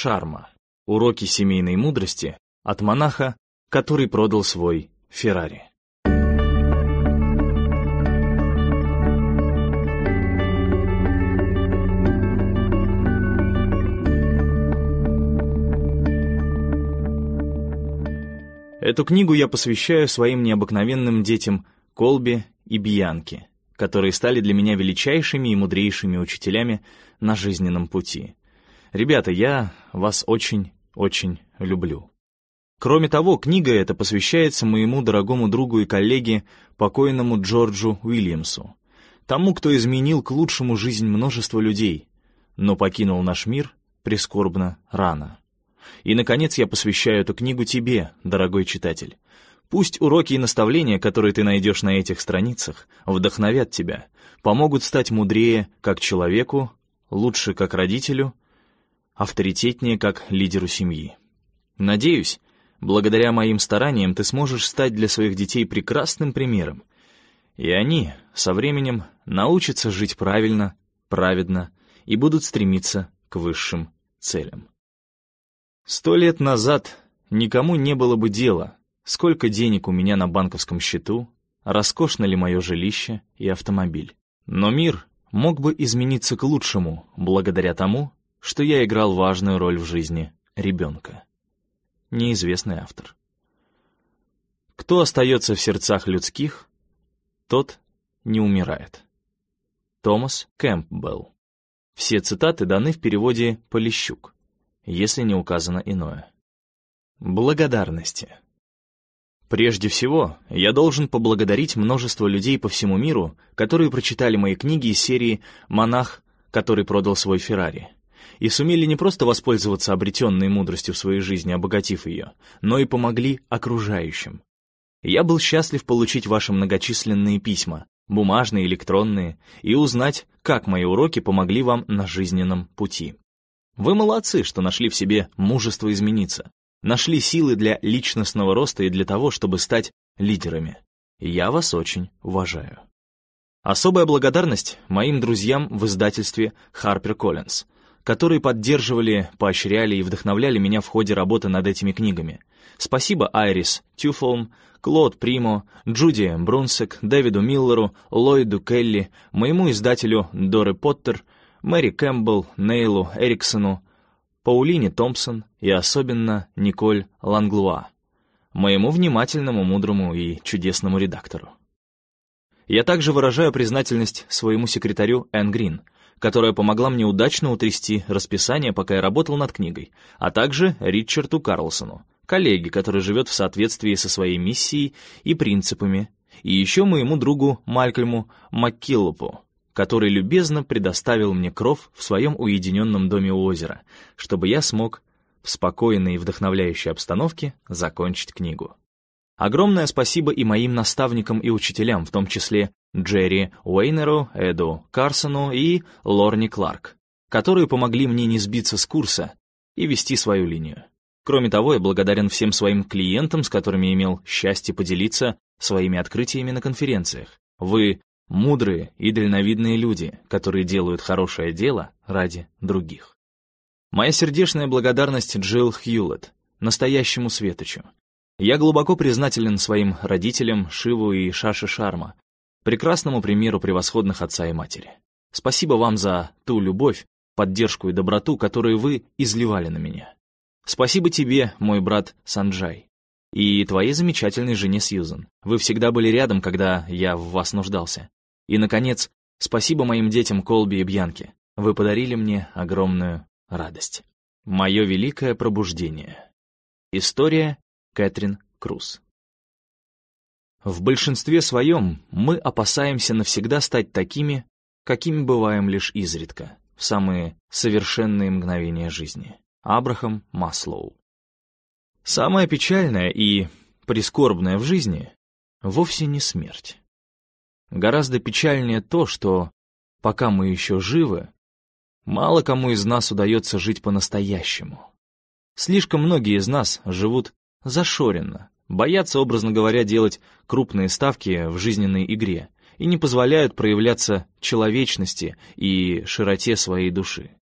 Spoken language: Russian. Шарма. Уроки семейной мудрости от монаха, который продал свой Феррари. Эту книгу я посвящаю своим необыкновенным детям Колби и Бьянке, которые стали для меня величайшими и мудрейшими учителями на жизненном пути. Ребята, я вас очень-очень люблю. Кроме того, книга эта посвящается моему дорогому другу и коллеге, покойному Джорджу Уильямсу, тому, кто изменил к лучшему жизнь множества людей, но покинул наш мир прискорбно рано. И, наконец, я посвящаю эту книгу тебе, дорогой читатель. Пусть уроки и наставления, которые ты найдешь на этих страницах, вдохновят тебя, помогут стать мудрее как человеку, лучше как родителю, авторитетнее как лидеру семьи. Надеюсь, благодаря моим стараниям ты сможешь стать для своих детей прекрасным примером, и они со временем научатся жить правильно, праведно и будут стремиться к высшим целям. 100 лет назад никому не было бы дела, сколько денег у меня на банковском счету, роскошно ли мое жилище и автомобиль. Но мир мог бы измениться к лучшему благодаря тому, что я играл важную роль в жизни ребенка. Неизвестный автор. Кто остается в сердцах людских, тот не умирает. Томас Кэмпбелл. Все цитаты даны в переводе «Полищук», если не указано иное. Благодарности. Прежде всего, я должен поблагодарить множество людей по всему миру, которые прочитали мои книги из серии «Монах, который продал свой Феррари», и сумели не просто воспользоваться обретенной мудростью в своей жизни, обогатив ее, но и помогли окружающим. Я был счастлив получить ваши многочисленные письма, бумажные, электронные, и узнать, как мои уроки помогли вам на жизненном пути. Вы молодцы, что нашли в себе мужество измениться, нашли силы для личностного роста и для того, чтобы стать лидерами. Я вас очень уважаю. Особая благодарность моим друзьям в издательстве Харпер Коллинс, которые поддерживали, поощряли и вдохновляли меня в ходе работы над этими книгами. Спасибо Айрис Тюфолм, Клод Примо, Джуди Брунсек, Дэвиду Миллеру, Ллойду Келли, моему издателю Дори Поттер, Мэри Кэмпбелл, Нейлу Эриксону, Паулине Томпсон и особенно Николь Ланглуа, моему внимательному, мудрому и чудесному редактору. Я также выражаю признательность своему секретарю Энн Грин, которая помогла мне удачно утрясти расписание, пока я работал над книгой, а также Ричарду Карлсону, коллеге, который живет в соответствии со своей миссией и принципами, и еще моему другу Малькольму Маккиллопу, который любезно предоставил мне кров в своем уединенном доме у озера, чтобы я смог в спокойной и вдохновляющей обстановке закончить книгу. Огромное спасибо и моим наставникам и учителям, в том числе Джерри Уэйнеру, Эду Карсону и Лорни Кларк, которые помогли мне не сбиться с курса и вести свою линию. Кроме того, я благодарен всем своим клиентам, с которыми имел счастье поделиться своими открытиями на конференциях. Вы мудрые и дальновидные люди, которые делают хорошее дело ради других. Моя сердечная благодарность Джилл Хьюлетт, настоящему светочу. Я глубоко признателен своим родителям Шиву и Шаши Шарма, прекрасному примеру превосходных отца и матери. Спасибо вам за ту любовь, поддержку и доброту, которую вы изливали на меня. Спасибо тебе, мой брат Санджай, и твоей замечательной жене Сьюзан. Вы всегда были рядом, когда я в вас нуждался. И, наконец, спасибо моим детям Колби и Бьянке. Вы подарили мне огромную радость. Мое великое пробуждение. История Кэтрин Круз. В большинстве своем мы опасаемся навсегда стать такими, какими бываем лишь изредка, в самые совершенные мгновения жизни. Абрахам Маслоу. Самое печальное и прискорбное в жизни вовсе не смерть. Гораздо печальнее то, что, пока мы еще живы, мало кому из нас удается жить по-настоящему. Слишком многие из нас живут зашоренно, боятся, образно говоря, делать крупные ставки в жизненной игре и не позволяют проявляться человечности и широте своей души.